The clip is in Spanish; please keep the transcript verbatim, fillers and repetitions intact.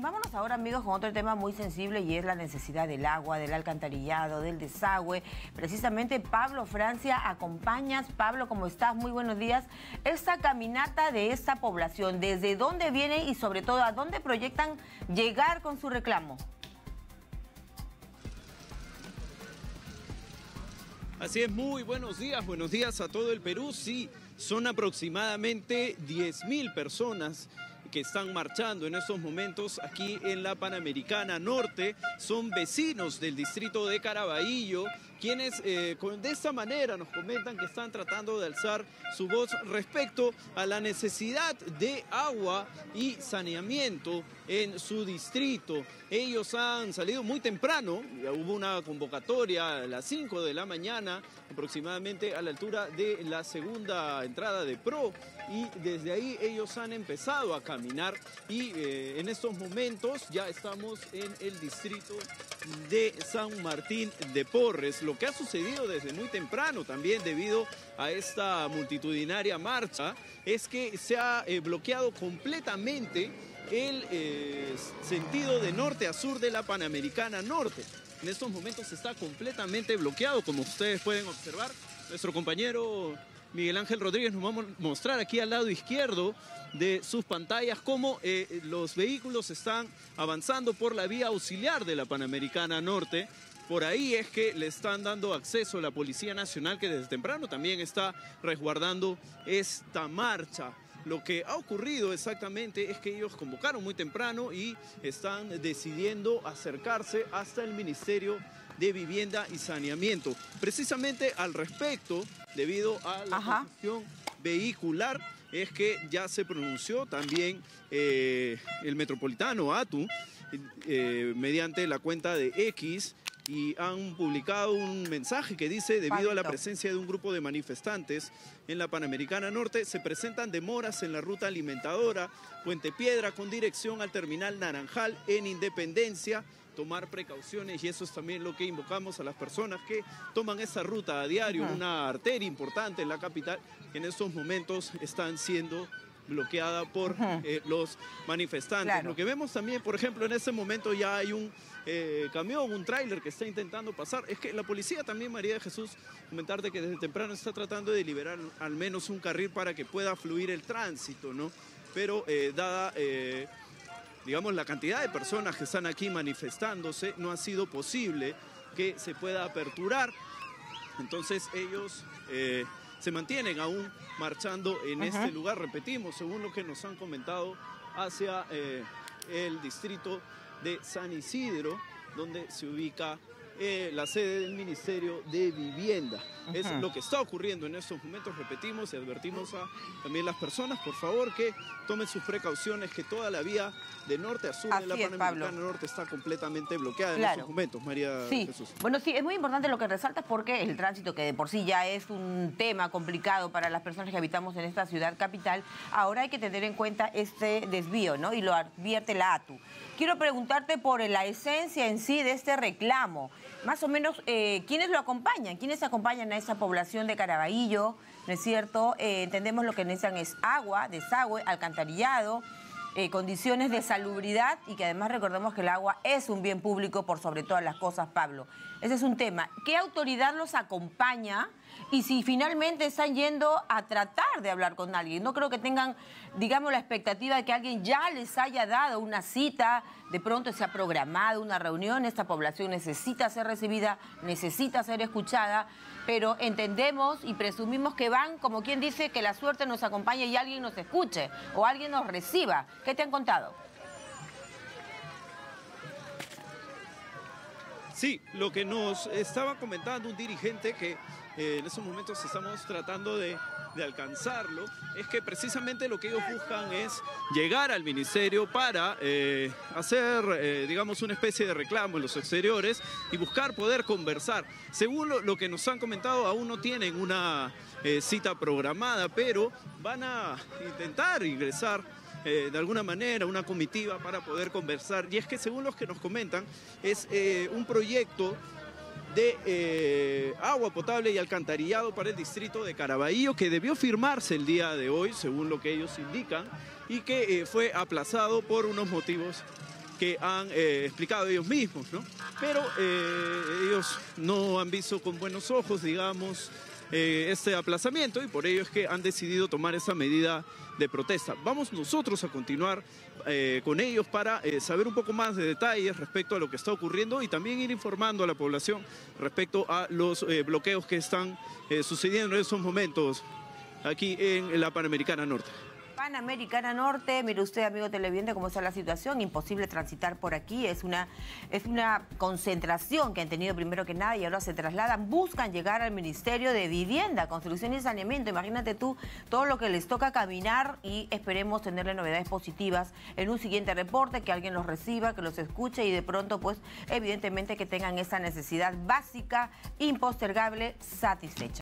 Vámonos ahora, amigos, con otro tema muy sensible y es la necesidad del agua, del alcantarillado, del desagüe. Precisamente Pablo Francia, acompañas, Pablo, ¿cómo estás? Muy buenos días. Esta caminata de esta población, ¿desde dónde viene y sobre todo a dónde proyectan llegar con su reclamo? Así es, muy buenos días, buenos días a todo el Perú. Sí, son aproximadamente diez mil personas que están marchando en estos momentos aquí en la Panamericana Norte. Son vecinos del distrito de Carabayllo, quienes eh, con, de esta manera nos comentan que están tratando de alzar su voz respecto a la necesidad de agua y saneamiento en su distrito. Ellos han salido muy temprano, hubo una convocatoria a las cinco de la mañana, aproximadamente a la altura de la segunda entrada de P R O, y desde ahí ellos han empezado a caminar y eh, en estos momentos ya estamos en el distrito de San Martín de Porres. Lo que ha sucedido desde muy temprano también debido a esta multitudinaria marcha es que se ha eh, bloqueado completamente el eh, sentido de norte a sur de la Panamericana Norte. En estos momentos está completamente bloqueado, como ustedes pueden observar. Nuestro compañero Miguel Ángel Rodríguez nos va a mostrar aquí al lado izquierdo de sus pantallas cómo eh, los vehículos están avanzando por la vía auxiliar de la Panamericana Norte. Por ahí es que le están dando acceso a la Policía Nacional, que desde temprano también está resguardando esta marcha. Lo que ha ocurrido exactamente es que ellos convocaron muy temprano y están decidiendo acercarse hasta el Ministerio de Vivienda y Saneamiento. Precisamente al respecto, debido a la Ajá. construcción vehicular, es que ya se pronunció también eh, el Metropolitano A T U eh, mediante la cuenta de X, y han publicado un mensaje que dice: debido a la presencia de un grupo de manifestantes en la Panamericana Norte, se presentan demoras en la ruta alimentadora Puente Piedra con dirección al terminal Naranjal en Independencia. Tomar precauciones, y eso es también lo que invocamos a las personas que toman esa ruta a diario. Uh-huh. Una arteria importante en la capital, en estos momentos están siendo bloqueada por uh-huh. eh, los manifestantes. Claro. Lo que vemos también, por ejemplo, en este momento ya hay un eh, camión, un tráiler que está intentando pasar. Es que la policía también, María de Jesús, comentarte que desde temprano está tratando de liberar al menos un carril para que pueda fluir el tránsito, ¿no? Pero eh, dada... Eh, digamos, la cantidad de personas que están aquí manifestándose, no ha sido posible que se pueda aperturar. Entonces ellos eh, se mantienen aún marchando en Ajá. este lugar, repetimos, según lo que nos han comentado, hacia eh, el distrito de San Isidro, donde se ubica eh, la sede del Ministerio de Vivienda. Ajá. Es lo que está ocurriendo en estos momentos, repetimos, y advertimos a también las personas, por favor, que tomen sus precauciones, que toda la vía de norte a sur Así de la Panamericana es, Norte está completamente bloqueada claro. en estos momentos, María sí. Jesús. Bueno, sí, es muy importante lo que resaltas, porque el tránsito, que de por sí ya es un tema complicado para las personas que habitamos en esta ciudad capital, ahora hay que tener en cuenta este desvío, ¿no? Y lo advierte la A T U. Quiero preguntarte por la esencia en sí de este reclamo. Más o menos, eh, ¿quiénes lo acompañan? ¿Quiénes acompañan a esa población de Carabayllo? ¿No es cierto? Eh, entendemos lo que necesitan es agua, desagüe, alcantarillado, Eh, condiciones de salubridad, y que además recordemos que el agua es un bien público por sobre todas las cosas, Pablo. Ese es un tema. ¿Qué autoridad los acompaña? Y si finalmente están yendo a tratar de hablar con alguien. No creo que tengan, digamos, la expectativa de que alguien ya les haya dado una cita, de pronto se ha programado una reunión. Esta población necesita ser recibida, necesita ser escuchada, pero entendemos y presumimos que van, como quien dice, que la suerte nos acompañe y alguien nos escuche o alguien nos reciba. ¿Qué te han contado? Sí, lo que nos estaba comentando un dirigente que eh, en estos momentos estamos tratando de, de alcanzarlo, es que precisamente lo que ellos buscan es llegar al ministerio para eh, hacer, eh, digamos, una especie de reclamo en los exteriores y buscar poder conversar. Según lo, lo que nos han comentado, aún no tienen una eh, cita programada, pero van a intentar ingresar Eh, de alguna manera una comitiva para poder conversar. Y es que según los que nos comentan, es eh, un proyecto de eh, agua potable y alcantarillado para el distrito de Carabayllo, que debió firmarse el día de hoy, según lo que ellos indican, y que eh, fue aplazado por unos motivos que han eh, explicado ellos mismos, ¿no? Pero eh, ellos no han visto con buenos ojos, digamos, eh, este aplazamiento, y por ello es que han decidido tomar esa medida de protesta. Vamos nosotros a continuar eh, con ellos para eh, saber un poco más de detalles respecto a lo que está ocurriendo y también ir informando a la población respecto a los eh, bloqueos que están eh, sucediendo en estos momentos aquí en la Panamericana Norte. Panamericana Norte, mire usted, amigo televidente, cómo está la situación, imposible transitar por aquí, es una, es una concentración que han tenido primero que nada y ahora se trasladan, buscan llegar al Ministerio de Vivienda, Construcción y Saneamiento. Imagínate tú todo lo que les toca caminar, y esperemos tenerle novedades positivas en un siguiente reporte, que alguien los reciba, que los escuche y de pronto, pues, evidentemente que tengan esa necesidad básica, impostergable, satisfecha.